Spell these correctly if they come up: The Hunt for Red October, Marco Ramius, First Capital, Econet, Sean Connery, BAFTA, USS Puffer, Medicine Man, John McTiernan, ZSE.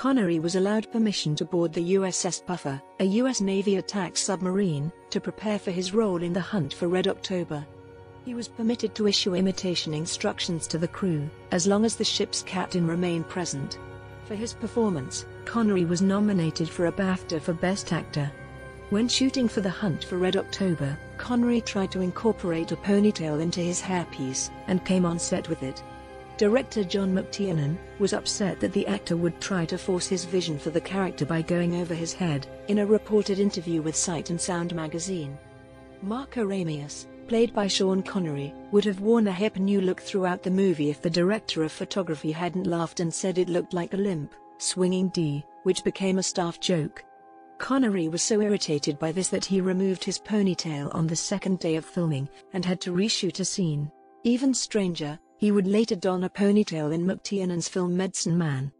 Connery was allowed permission to board the USS Puffer, a U.S. Navy attack submarine, to prepare for his role in The Hunt for Red October. He was permitted to issue imitation instructions to the crew, as long as the ship's captain remained present. For his performance, Connery was nominated for a BAFTA for Best Actor. When shooting for The Hunt for Red October, Connery tried to incorporate a ponytail into his hairpiece, and came on set with it. Director John McTiernan was upset that the actor would try to force his vision for the character by going over his head, in a reported interview with Sight and Sound magazine. Marco Ramius, played by Sean Connery, would have worn a hip new look throughout the movie if the director of photography hadn't laughed and said it looked like a limp, swinging D, which became a staff joke. Connery was so irritated by this that he removed his ponytail on the second day of filming, and had to reshoot a scene. Even stranger, he would later don a ponytail in McTiernan's film Medicine Man.